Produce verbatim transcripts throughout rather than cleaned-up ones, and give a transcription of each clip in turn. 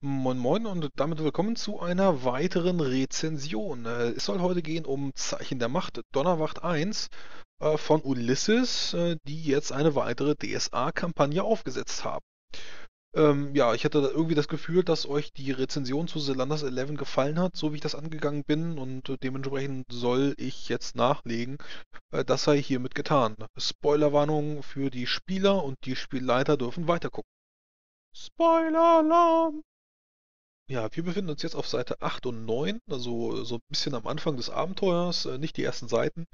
Moin Moin und damit willkommen zu einer weiteren Rezension. Es soll heute gehen um Zeichen der Macht, Donnerwacht eins von Ulysses, die jetzt eine weitere D S A-Kampagne aufgesetzt haben. Ähm, ja, ich hatte irgendwie das Gefühl, dass euch die Rezension zu Zelanders Eleven gefallen hat, so wie ich das angegangen bin, und dementsprechend soll ich jetzt nachlegen. Das sei hiermit getan. Spoilerwarnung für die Spieler und die Spielleiter dürfen weitergucken. Spoiler-Alarm! Ja, wir befinden uns jetzt auf Seite acht und neun, also so ein bisschen am Anfang des Abenteuers, nicht die ersten Seiten.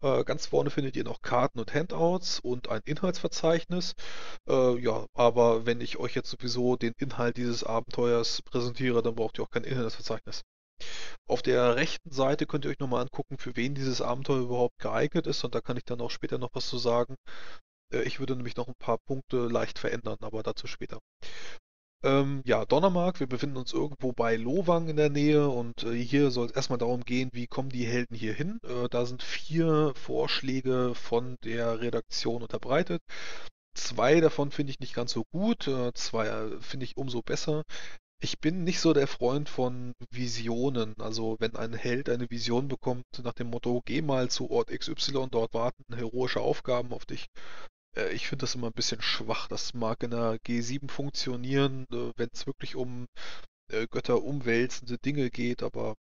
Ganz vorne findet ihr noch Karten und Handouts und ein Inhaltsverzeichnis. Ja, aber wenn ich euch jetzt sowieso den Inhalt dieses Abenteuers präsentiere, dann braucht ihr auch kein Inhaltsverzeichnis. Auf der rechten Seite könnt ihr euch nochmal angucken, für wen dieses Abenteuer überhaupt geeignet ist, und da kann ich dann auch später noch was zu sagen. Ich würde nämlich noch ein paar Punkte leicht verändern, aber dazu später. Ähm, ja, Donnermark, wir befinden uns irgendwo bei Lohwang in der Nähe, und äh, hier soll es erstmal darum gehen, wie kommen die Helden hier hin. Äh, da sind vier Vorschläge von der Redaktion unterbreitet. Zwei davon finde ich nicht ganz so gut, äh, zwei äh, finde ich umso besser. Ich bin nicht so der Freund von Visionen, also wenn ein Held eine Vision bekommt nach dem Motto, geh mal zu Ort X Y, dort warten heroische Aufgaben auf dich. Ich finde das immer ein bisschen schwach. Das mag in der G sieben funktionieren, wenn es wirklich um götterumwälzende Dinge geht, aber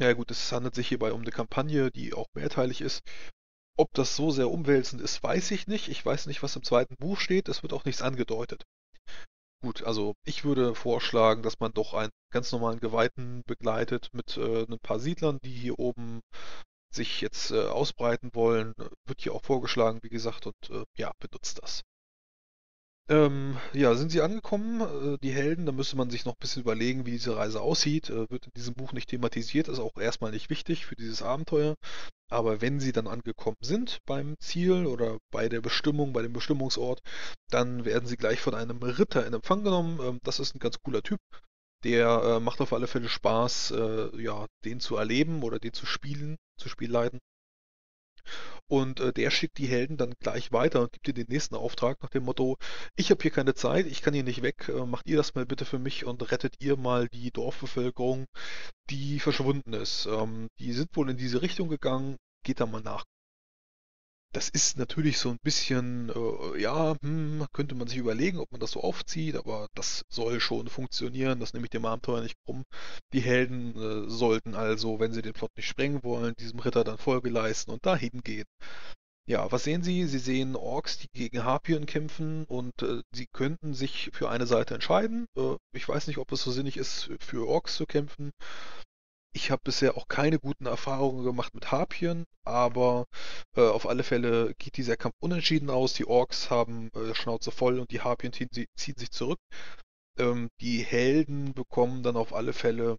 ja gut, es handelt sich hierbei um eine Kampagne, die auch mehrteilig ist. Ob das so sehr umwälzend ist, weiß ich nicht. Ich weiß nicht, was im zweiten Buch steht. Es wird auch nichts angedeutet. Gut, also ich würde vorschlagen, dass man doch einen ganz normalen Geweihten begleitet mit äh, ein paar Siedlern, die hier oben sich jetzt äh, ausbreiten wollen, wird hier auch vorgeschlagen, wie gesagt, und äh, ja, benutzt das. Ähm, ja, sind sie angekommen, äh, die Helden, da müsste man sich noch ein bisschen überlegen, wie diese Reise aussieht, äh, wird in diesem Buch nicht thematisiert, ist auch erstmal nicht wichtig für dieses Abenteuer, aber wenn sie dann angekommen sind beim Ziel oder bei der Bestimmung, bei dem Bestimmungsort, dann werden sie gleich von einem Ritter in Empfang genommen. Ähm, das ist ein ganz cooler Typ. Der äh, macht auf alle Fälle Spaß, äh, ja, den zu erleben oder den zu spielen, zu Spielleiten. Und äh, der schickt die Helden dann gleich weiter und gibt dir den nächsten Auftrag nach dem Motto, ich habe hier keine Zeit, ich kann hier nicht weg, äh, macht ihr das mal bitte für mich und rettet ihr mal die Dorfbevölkerung, die verschwunden ist. Ähm, die sind wohl in diese Richtung gegangen, geht da mal nach. Das ist natürlich so ein bisschen, äh, ja, hm, könnte man sich überlegen, ob man das so aufzieht, aber das soll schon funktionieren, das nehme ich dem Abenteuer nicht krumm. Die Helden äh, sollten also, wenn sie den Plot nicht sprengen wollen, diesem Ritter dann Folge leisten und dahin gehen. Ja, was sehen sie? Sie sehen Orks, die gegen Harpien kämpfen, und äh, sie könnten sich für eine Seite entscheiden. Äh, ich weiß nicht, ob es so sinnig ist, für Orks zu kämpfen. Ich habe bisher auch keine guten Erfahrungen gemacht mit Harpien, aber äh, auf alle Fälle geht dieser Kampf unentschieden aus. Die Orks haben äh, Schnauze voll und die Harpien ziehen, ziehen sich zurück. Ähm, die Helden bekommen dann auf alle Fälle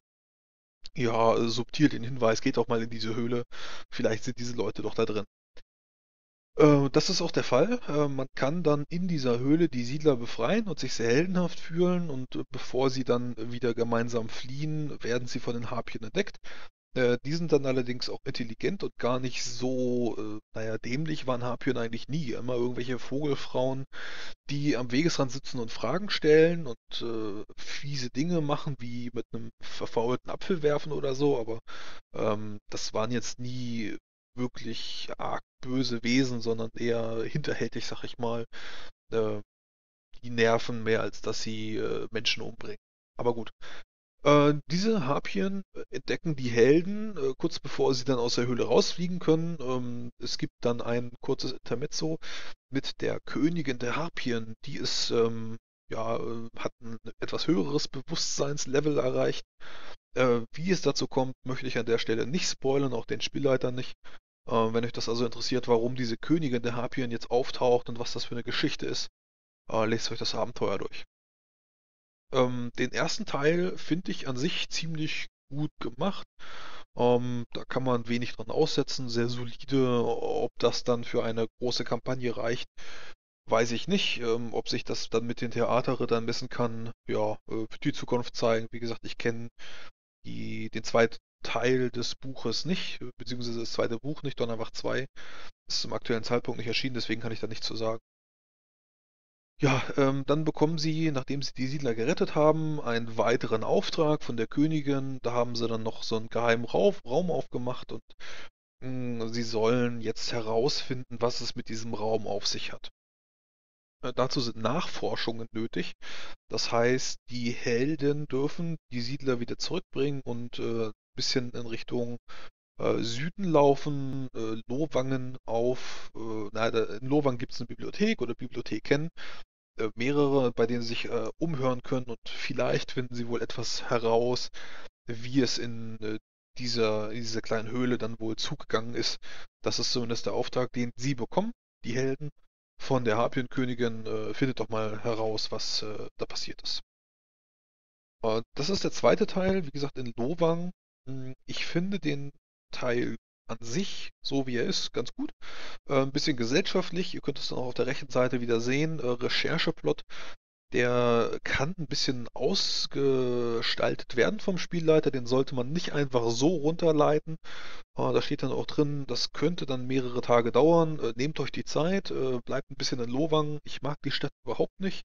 ja subtil den Hinweis, geht auch mal in diese Höhle, vielleicht sind diese Leute doch da drin. Das ist auch der Fall. Man kann dann in dieser Höhle die Siedler befreien und sich sehr heldenhaft fühlen, und bevor sie dann wieder gemeinsam fliehen, werden sie von den Harpien entdeckt. Die sind dann allerdings auch intelligent und gar nicht so, naja, dämlich waren Harpien eigentlich nie. Immer irgendwelche Vogelfrauen, die am Wegesrand sitzen und Fragen stellen und äh, fiese Dinge machen, wie mit einem verfaulten Apfel werfen oder so, aber ähm, das waren jetzt nie wirklich arg böse Wesen, sondern eher hinterhältig, sag ich mal. Äh, die nerven mehr, als dass sie äh, Menschen umbringen. Aber gut. Äh, diese Harpien entdecken die Helden, äh, kurz bevor sie dann aus der Höhle rausfliegen können. Ähm, es gibt dann ein kurzes Intermezzo mit der Königin der Harpien. Die ist, ähm, ja, äh, hat ein etwas höheres Bewusstseinslevel erreicht. Äh, wie es dazu kommt, möchte ich an der Stelle nicht spoilern, auch den Spielleitern nicht. Wenn euch das also interessiert, warum diese Königin der Harpien jetzt auftaucht und was das für eine Geschichte ist, lest euch das Abenteuer durch. Den ersten Teil finde ich an sich ziemlich gut gemacht. Da kann man wenig dran aussetzen, sehr solide. Ob das dann für eine große Kampagne reicht, weiß ich nicht. Ob sich das dann mit den Theaterrittern messen kann, ja, wird die Zukunft zeigen. Wie gesagt, ich kenne die, den zweiten Teil des Buches nicht, beziehungsweise das zweite Buch nicht, Donnerwacht zwei, ist zum aktuellen Zeitpunkt nicht erschienen, deswegen kann ich da nichts zu sagen. Ja, ähm, dann bekommen sie, nachdem sie die Siedler gerettet haben, einen weiteren Auftrag von der Königin. Da haben sie dann noch so einen geheimen Raum, Raum aufgemacht und mh, sie sollen jetzt herausfinden, was es mit diesem Raum auf sich hat. Äh, dazu sind Nachforschungen nötig. Das heißt, die Helden dürfen die Siedler wieder zurückbringen und äh, ein bisschen in Richtung äh, Süden laufen, äh, Lohwangen auf. Äh, na, da, in Lohwang gibt es eine Bibliothek oder Bibliotheken. Mehrere, bei denen sie sich äh, umhören können und vielleicht finden sie wohl etwas heraus, wie es in äh, dieser, dieser kleinen Höhle dann wohl zugegangen ist. Das ist zumindest der Auftrag, den sie bekommen, die Helden von der Harpienkönigin. Äh, findet doch mal heraus, was äh, da passiert ist. Äh, das ist der zweite Teil, wie gesagt, in Lohwang. Ich finde den Teil an sich, so wie er ist, ganz gut. Äh, ein bisschen gesellschaftlich, ihr könnt es dann auch auf der rechten Seite wieder sehen, äh, Rechercheplot, der kann ein bisschen ausgestaltet werden vom Spielleiter, den sollte man nicht einfach so runterleiten. Äh, da steht dann auch drin, das könnte dann mehrere Tage dauern, äh, nehmt euch die Zeit, äh, bleibt ein bisschen in Lohwang, ich mag die Stadt überhaupt nicht,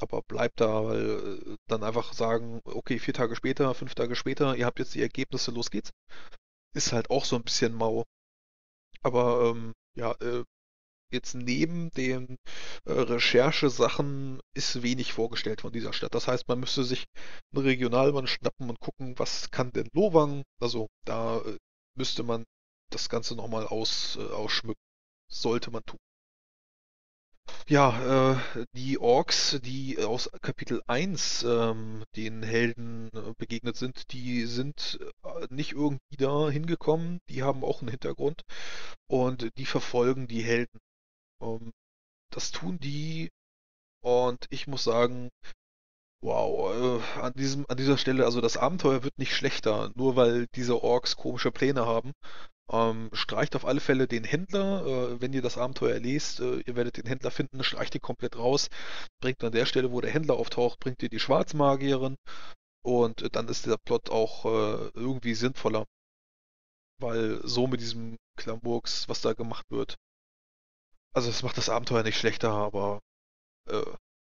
aber bleibt da, weil äh, dann einfach sagen, okay, vier Tage später, fünf Tage später, ihr habt jetzt die Ergebnisse, los geht's. Ist halt auch so ein bisschen mau. Aber ähm, ja, äh, jetzt neben den äh, Recherchesachen ist wenig vorgestellt von dieser Stadt. Das heißt, man müsste sich einen Regionalmann schnappen und gucken, was kann denn Lohwang? Also da äh, müsste man das Ganze nochmal aus, äh, ausschmücken. Sollte man tun. Ja, äh, die Orks, die aus Kapitel eins ähm, den Helden äh, begegnet sind, die sind äh, nicht irgendwie da hingekommen, die haben auch einen Hintergrund und die verfolgen die Helden. Ähm, das tun die und ich muss sagen, wow, äh, an diesem, an dieser Stelle, also das Abenteuer wird nicht schlechter, nur weil diese Orks komische Pläne haben. Ähm, streicht auf alle Fälle den Händler, äh, wenn ihr das Abenteuer lest, äh, ihr werdet den Händler finden, streicht ihn komplett raus, bringt an der Stelle, wo der Händler auftaucht, bringt ihr die Schwarzmagierin und äh, dann ist der Plot auch äh, irgendwie sinnvoller, weil so mit diesem Klamburks, was da gemacht wird, also es macht das Abenteuer nicht schlechter, aber äh,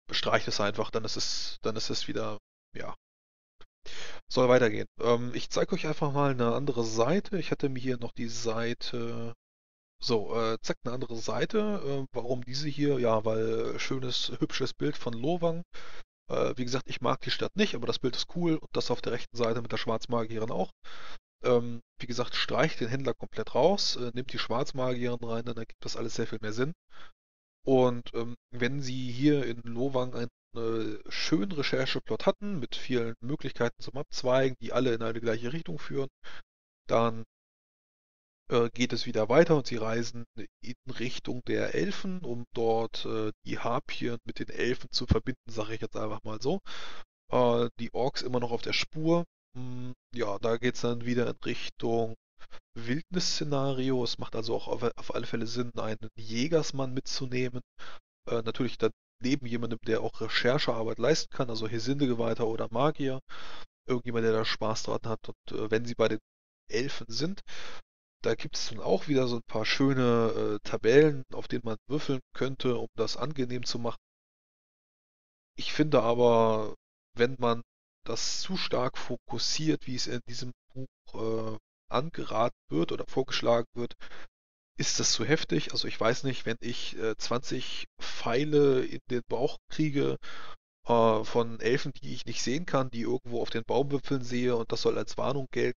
bestreicht es einfach, dann ist es, dann ist es wieder, ja. Soll weitergehen. Ähm, ich zeige euch einfach mal eine andere Seite. Ich hatte mir hier noch die Seite... So, äh, zack, eine andere Seite. Äh, warum diese hier? Ja, weil schönes, hübsches Bild von Lohwang. Äh, wie gesagt, ich mag die Stadt nicht, aber das Bild ist cool. Und das auf der rechten Seite mit der Schwarzmagierin auch. Ähm, wie gesagt, streicht den Händler komplett raus, äh, nimmt die Schwarzmagierin rein, dann ergibt das alles sehr viel mehr Sinn. Und ähm, wenn sie hier in Lohwang ein schönen Rechercheplot hatten, mit vielen Möglichkeiten zum Abzweigen, die alle in eine gleiche Richtung führen, dann äh, geht es wieder weiter und sie reisen in Richtung der Elfen, um dort äh, die Harpien mit den Elfen zu verbinden, sage ich jetzt einfach mal so. Äh, die Orks immer noch auf der Spur. Hm, ja, da geht es dann wieder in Richtung Wildnis-Szenario. Es macht also auch auf, auf alle Fälle Sinn, einen Jägersmann mitzunehmen. Äh, natürlich dann neben jemandem, der auch Recherchearbeit leisten kann, also Hesindegeweihter oder Magier, irgendjemand, der da Spaß dran hat. Und äh, wenn sie bei den Elfen sind, da gibt es dann auch wieder so ein paar schöne äh, Tabellen, auf denen man würfeln könnte, um das angenehm zu machen. Ich finde aber, wenn man das zu stark fokussiert, wie es in diesem Buch äh, angeraten wird oder vorgeschlagen wird, ist das zu heftig? Also ich weiß nicht, wenn ich äh, zwanzig Pfeile in den Bauch kriege äh, von Elfen, die ich nicht sehen kann, die irgendwo auf den Baumwipfeln sehe und das soll als Warnung gelten,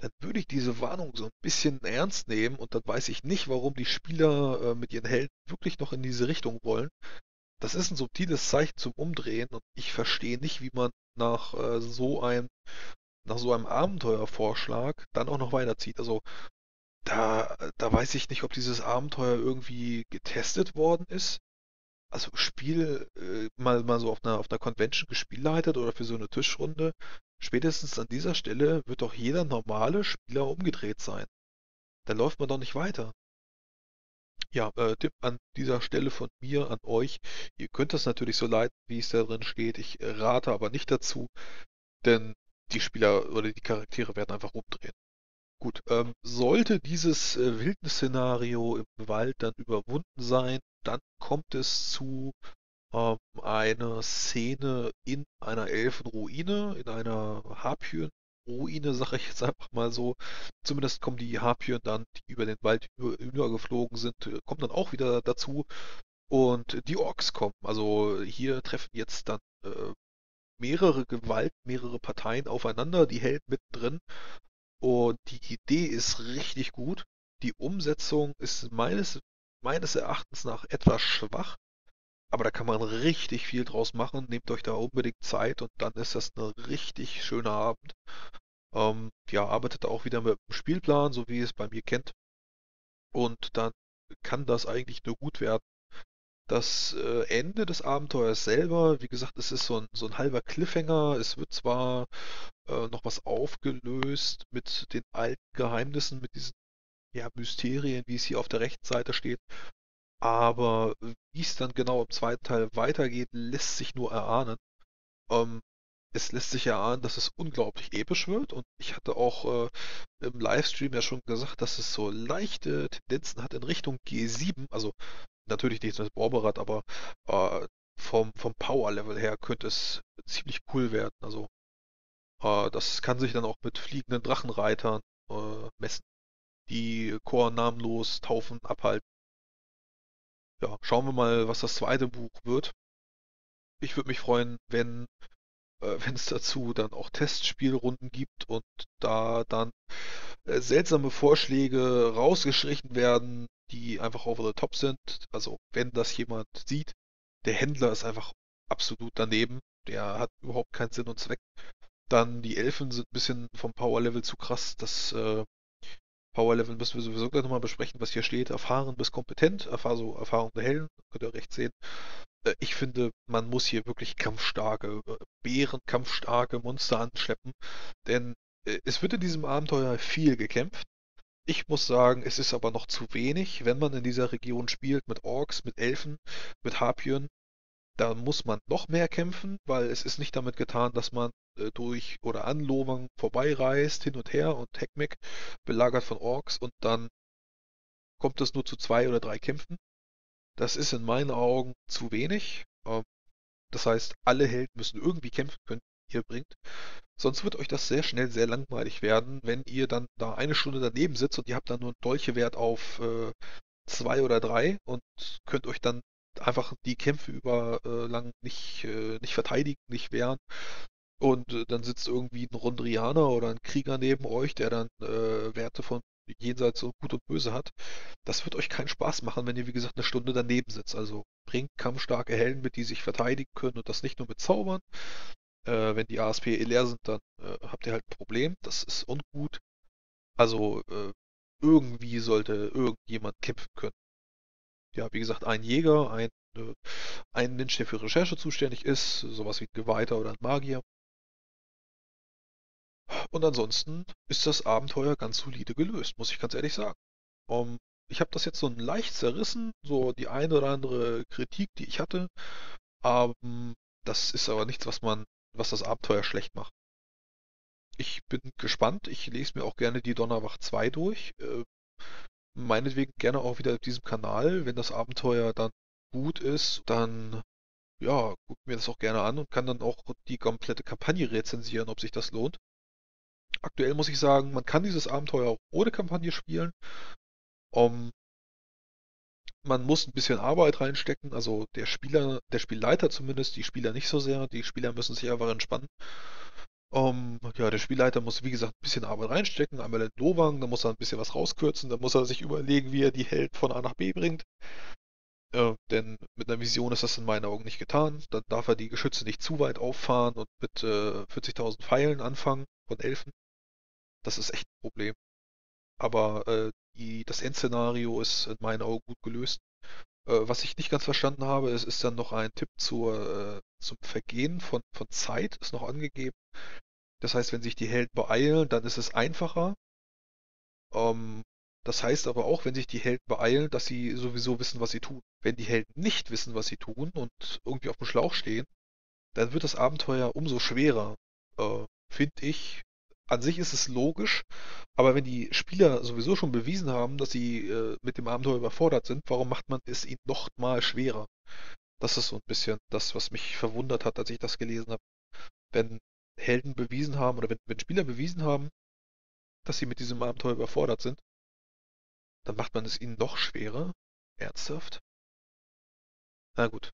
dann würde ich diese Warnung so ein bisschen ernst nehmen und dann weiß ich nicht, warum die Spieler äh, mit ihren Helden wirklich noch in diese Richtung wollen. Das ist ein subtiles Zeichen zum Umdrehen und ich verstehe nicht, wie man nach äh, so einem, nach so einem Abenteuervorschlag dann auch noch weiterzieht. Also Da, da weiß ich nicht, ob dieses Abenteuer irgendwie getestet worden ist. Also Spiel äh, mal, mal so auf einer, auf einer Convention gespielleitet oder für so eine Tischrunde. Spätestens an dieser Stelle wird doch jeder normale Spieler umgedreht sein. Da läuft man doch nicht weiter. Ja, äh, Tipp an dieser Stelle von mir an euch. Ihr könnt das natürlich so leiten, wie es da drin steht. Ich rate aber nicht dazu, denn die Spieler oder die Charaktere werden einfach umdrehen. Gut, ähm, sollte dieses äh, Wildnisszenario im Wald dann überwunden sein, dann kommt es zu ähm, eine Szene in einer Elfenruine, in einer Harpyrenruine, sage ich jetzt einfach mal so. Zumindest kommen die Harpyen dann, die über den Wald hinübergeflogen sind, kommen dann auch wieder dazu. Und die Orks kommen. Also hier treffen jetzt dann äh, mehrere Gewalt, mehrere Parteien aufeinander, die Helden mittendrin. Und die Idee ist richtig gut. Die Umsetzung ist meines, meines Erachtens nach etwas schwach, aber da kann man richtig viel draus machen. Nehmt euch da unbedingt Zeit und dann ist das ein richtig schöner Abend. Ähm, ja, arbeitet auch wieder mit dem Spielplan, so wie ihr es bei mir kennt. Und dann kann das eigentlich nur gut werden. Das Ende des Abenteuers selber, wie gesagt, es ist so ein, so ein halber Cliffhanger. Es wird zwar äh, noch was aufgelöst mit den alten Geheimnissen, mit diesen ja, Mysterien, wie es hier auf der rechten Seite steht, aber wie es dann genau im zweiten Teil weitergeht, lässt sich nur erahnen. Ähm, es lässt sich erahnen, dass es unglaublich episch wird, und ich hatte auch äh, im Livestream ja schon gesagt, dass es so leichte Tendenzen hat in Richtung G sieben, also natürlich nicht das Borberat, aber äh, vom, vom Power-Level her könnte es ziemlich cool werden. Also äh, das kann sich dann auch mit fliegenden Drachenreitern äh, messen, die Chor namenlos taufen, abhalten. Ja, schauen wir mal, was das zweite Buch wird. Ich würde mich freuen, wenn äh, wenn es dazu dann auch Testspielrunden gibt und da dann äh, seltsame Vorschläge rausgestrichen werden, die einfach over the top sind. Also wenn das jemand sieht, der Händler ist einfach absolut daneben, der hat überhaupt keinen Sinn und Zweck. Dann die Elfen sind ein bisschen vom Power-Level zu krass. Das äh, Power-Level müssen wir sowieso gleich nochmal besprechen, was hier steht. Erfahren bis kompetent, also Erfahrung der Helden, könnt ihr recht sehen. Äh, ich finde, man muss hier wirklich kampfstarke, äh, bärenkampfstarke Monster anschleppen, denn äh, es wird in diesem Abenteuer viel gekämpft. Ich muss sagen, es ist aber noch zu wenig, wenn man in dieser Region spielt mit Orks, mit Elfen, mit Harpyen. Da muss man noch mehr kämpfen, weil es ist nicht damit getan, dass man äh, durch oder an Lohwang vorbeireist, hin und her und Heckmeck belagert von Orks und dann kommt es nur zu zwei oder drei Kämpfen. Das ist in meinen Augen zu wenig. Ähm, das heißt, alle Helden müssen irgendwie kämpfen können, die ihr bringt. Sonst wird euch das sehr schnell sehr langweilig werden, wenn ihr dann da eine Stunde daneben sitzt und ihr habt dann nur einen Dolchewert auf äh, zwei oder drei und könnt euch dann einfach die Kämpfe über äh, lang nicht, äh, nicht verteidigen, nicht wehren. Und äh, dann sitzt irgendwie ein Rondrianer oder ein Krieger neben euch, der dann äh, Werte von jenseits so gut und böse hat. Das wird euch keinen Spaß machen, wenn ihr, wie gesagt, eine Stunde daneben sitzt. Also bringt kampfstarke Helden mit, die sich verteidigen können und das nicht nur mit Zaubern. Wenn die A S P leer sind, dann äh, habt ihr halt ein Problem. Das ist ungut. Also äh, irgendwie sollte irgendjemand kämpfen können. Ja, wie gesagt, ein Jäger, ein, äh, ein Mensch, der für Recherche zuständig ist, sowas wie ein Geweihter oder ein Magier. Und ansonsten ist das Abenteuer ganz solide gelöst, muss ich ganz ehrlich sagen. Um, ich habe das jetzt so leicht zerrissen, so die eine oder andere Kritik, die ich hatte. Um, das ist aber nichts, was man was das Abenteuer schlecht macht. Ich bin gespannt. Ich lese mir auch gerne die Donnerwacht zwei durch. Äh, meinetwegen gerne auch wieder auf diesem Kanal. Wenn das Abenteuer dann gut ist, dann ja, guck mir das auch gerne an und kann dann auch die komplette Kampagne rezensieren, ob sich das lohnt. Aktuell muss ich sagen, man kann dieses Abenteuer auch ohne Kampagne spielen. Um, Man muss ein bisschen Arbeit reinstecken, also der Spieler, der Spielleiter zumindest, die Spieler nicht so sehr, die Spieler müssen sich einfach entspannen. Ähm, ja, der Spielleiter muss, wie gesagt, ein bisschen Arbeit reinstecken, einmal in Lohwang, dann muss er ein bisschen was rauskürzen, dann muss er sich überlegen, wie er die Held von A nach B bringt. Äh, denn mit einer Vision ist das in meinen Augen nicht getan. Dann darf er die Geschütze nicht zu weit auffahren und mit äh, vierzigtausend Pfeilen anfangen von Elfen. Das ist echt ein Problem. Aber äh, die, das Endszenario ist in meinen Augen gut gelöst. Äh, was ich nicht ganz verstanden habe, es ist dann noch ein Tipp zur, äh, zum Vergehen von, von Zeit, ist noch angegeben. Das heißt, wenn sich die Helden beeilen, dann ist es einfacher. Ähm, das heißt aber auch, wenn sich die Helden beeilen, dass sie sowieso wissen, was sie tun. Wenn die Helden nicht wissen, was sie tun und irgendwie auf dem Schlauch stehen, dann wird das Abenteuer umso schwerer, äh, finde ich. An sich ist es logisch, aber wenn die Spieler sowieso schon bewiesen haben, dass sie äh, mit dem Abenteuer überfordert sind, warum macht man es ihnen noch mal schwerer? Das ist so ein bisschen das, was mich verwundert hat, als ich das gelesen habe. Wenn Helden bewiesen haben oder wenn, wenn Spieler bewiesen haben, dass sie mit diesem Abenteuer überfordert sind, dann macht man es ihnen noch schwerer. Ernsthaft? Na gut.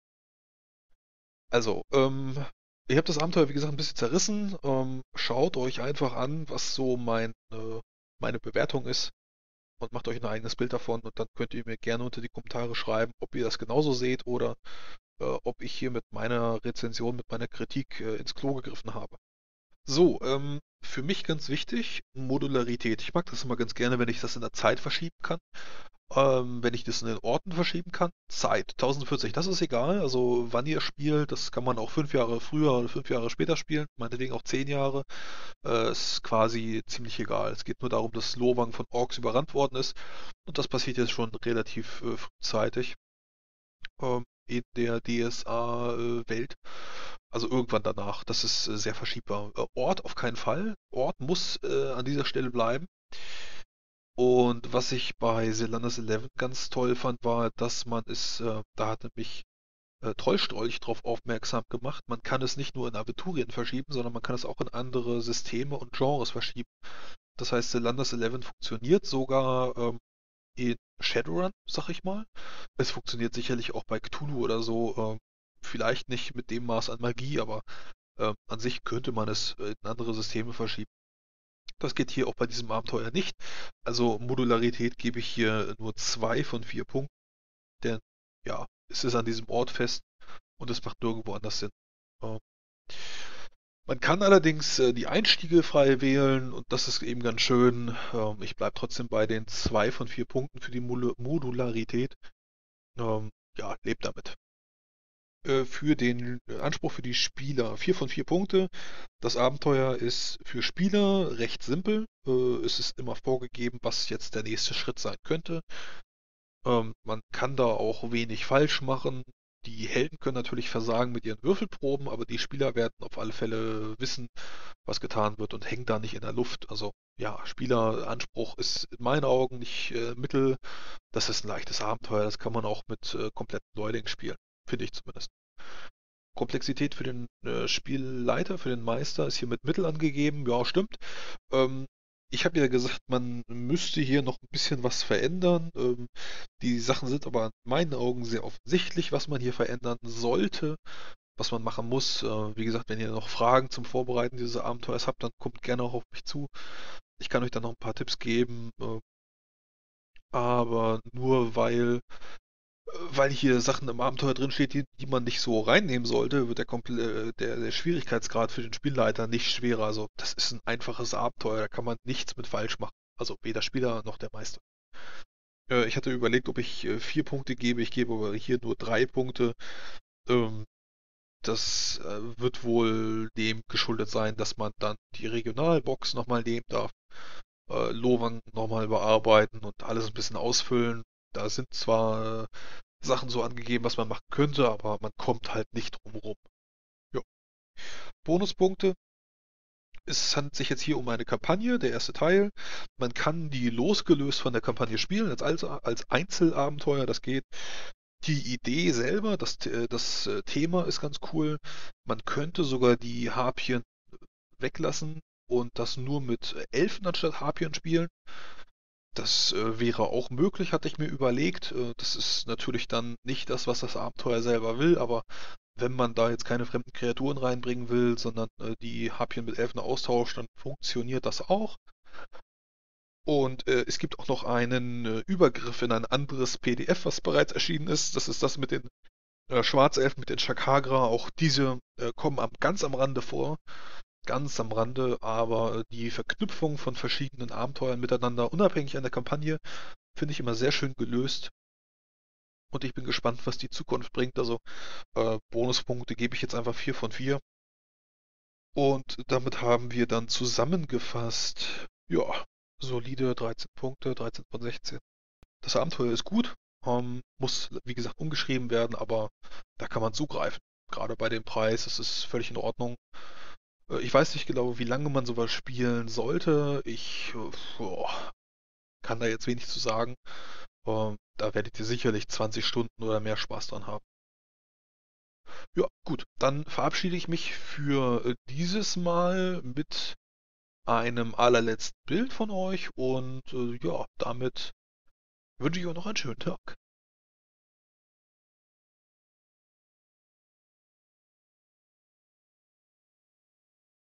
Also, ähm, ich habe das Abenteuer, wie gesagt, ein bisschen zerrissen. Ähm, schaut euch einfach an, was so mein, äh, meine Bewertung ist und macht euch ein eigenes Bild davon und dann könnt ihr mir gerne unter die Kommentare schreiben, ob ihr das genauso seht oder äh, ob ich hier mit meiner Rezension, mit meiner Kritik äh, ins Klo gegriffen habe. So, ähm, für mich ganz wichtig, Modularität. Ich mag das immer ganz gerne, wenn ich das in der Zeit verschieben kann. Ähm, wenn ich das in den Orten verschieben kann, Zeit, tausendvierzig, das ist egal, also wann ihr spielt, das kann man auch fünf Jahre früher oder fünf Jahre später spielen, meinetwegen auch zehn Jahre, äh, ist quasi ziemlich egal. Es geht nur darum, dass Lohwang von Orks überrannt worden ist und das passiert jetzt schon relativ äh, frühzeitig ähm, in der D S A-Welt, äh, also irgendwann danach, das ist äh, sehr verschiebbar. Äh, Ort auf keinen Fall, Ort muss äh, an dieser Stelle bleiben. Und was ich bei Zelanders Eleven ganz toll fand, war, dass man es, äh, da hatte mich äh, Trollstrolch drauf aufmerksam gemacht, man kann es nicht nur in Aventurien verschieben, sondern man kann es auch in andere Systeme und Genres verschieben. Das heißt, Zelanders Eleven funktioniert sogar ähm, in Shadowrun, sag ich mal. Es funktioniert sicherlich auch bei Cthulhu oder so, äh, vielleicht nicht mit dem Maß an Magie, aber äh, an sich könnte man es in andere Systeme verschieben. Das geht hier auch bei diesem Abenteuer nicht. Also Modularität gebe ich hier nur zwei von vier Punkten. Denn ja, es ist an diesem Ort fest und es macht nirgendwo anders Sinn. Ähm, man kann allerdings äh, die Einstiege frei wählen und das ist eben ganz schön. Ähm, ich bleibe trotzdem bei den zwei von vier Punkten für die Mul- Modularität. Ähm, ja, lebt damit. Für den Anspruch für die Spieler. vier von vier Punkte. Das Abenteuer ist für Spieler recht simpel. Es ist immer vorgegeben, was jetzt der nächste Schritt sein könnte. Man kann da auch wenig falsch machen. Die Helden können natürlich versagen mit ihren Würfelproben, aber die Spieler werden auf alle Fälle wissen, was getan wird und hängen da nicht in der Luft. Also ja, Spieleranspruch ist in meinen Augen nicht äh, mittel. Das ist ein leichtes Abenteuer. Das kann man auch mit äh, kompletten Leuten spielen. Finde ich zumindest. Komplexität für den äh, Spielleiter, für den Meister ist hier mit Mittel angegeben. Ja, stimmt. Ähm, ich habe ja gesagt, man müsste hier noch ein bisschen was verändern. Ähm, die Sachen sind aber in meinen Augen sehr offensichtlich, was man hier verändern sollte, was man machen muss. Äh, wie gesagt, wenn ihr noch Fragen zum Vorbereiten dieses Abenteuers habt, dann kommt gerne auch auf mich zu. Ich kann euch dann noch ein paar Tipps geben. Äh, aber nur weil... Weil hier Sachen im Abenteuer drinsteht, die, die man nicht so reinnehmen sollte, wird der, Kompl der, der Schwierigkeitsgrad für den Spielleiter nicht schwerer. Also das ist ein einfaches Abenteuer, da kann man nichts mit falsch machen. Also weder Spieler noch der Meister. Äh, ich hatte überlegt, ob ich äh, vier Punkte gebe, ich gebe aber hier nur drei Punkte. Ähm, das äh, wird wohl dem geschuldet sein, dass man dann die Regionalbox nochmal nehmen darf, äh, Lohwang nochmal überarbeiten und alles ein bisschen ausfüllen. Da sind zwar äh, Sachen so angegeben, was man machen könnte, aber man kommt halt nicht drumherum. Ja. Bonuspunkte. Es handelt sich jetzt hier um eine Kampagne, der erste Teil. Man kann die losgelöst von der Kampagne spielen, als, als Einzelabenteuer, das geht. Die Idee selber, das, das Thema ist ganz cool. Man könnte sogar die Harpien weglassen und das nur mit Elfen anstatt Harpien spielen. Das wäre auch möglich, hatte ich mir überlegt. Das ist natürlich dann nicht das, was das Abenteuer selber will, aber wenn man da jetzt keine fremden Kreaturen reinbringen will, sondern die Harpien mit Elfen austauscht, dann funktioniert das auch. Und es gibt auch noch einen Übergriff in ein anderes P D F, was bereits erschienen ist. Das ist das mit den Schwarzelfen, mit den Tscha'kagra. Auch diese kommen ganz am Rande vor. Ganz am Rande, aber die Verknüpfung von verschiedenen Abenteuern miteinander, unabhängig an der Kampagne, finde ich immer sehr schön gelöst. Und ich bin gespannt, was die Zukunft bringt. Also äh, Bonuspunkte gebe ich jetzt einfach vier von vier. Und damit haben wir dann zusammengefasst, ja, solide dreizehn Punkte, dreizehn von sechzehn. Das Abenteuer ist gut, ähm, muss wie gesagt umgeschrieben werden, aber da kann man zugreifen. Gerade bei dem Preis, das ist völlig in Ordnung. Ich weiß nicht genau, wie lange man sowas spielen sollte. Ich boah, kann da jetzt wenig zu sagen. Da werdet ihr sicherlich zwanzig Stunden oder mehr Spaß dran haben. Ja, gut, dann verabschiede ich mich für dieses Mal mit einem allerletzten Bild von euch und äh, ja, damit wünsche ich euch noch einen schönen Tag.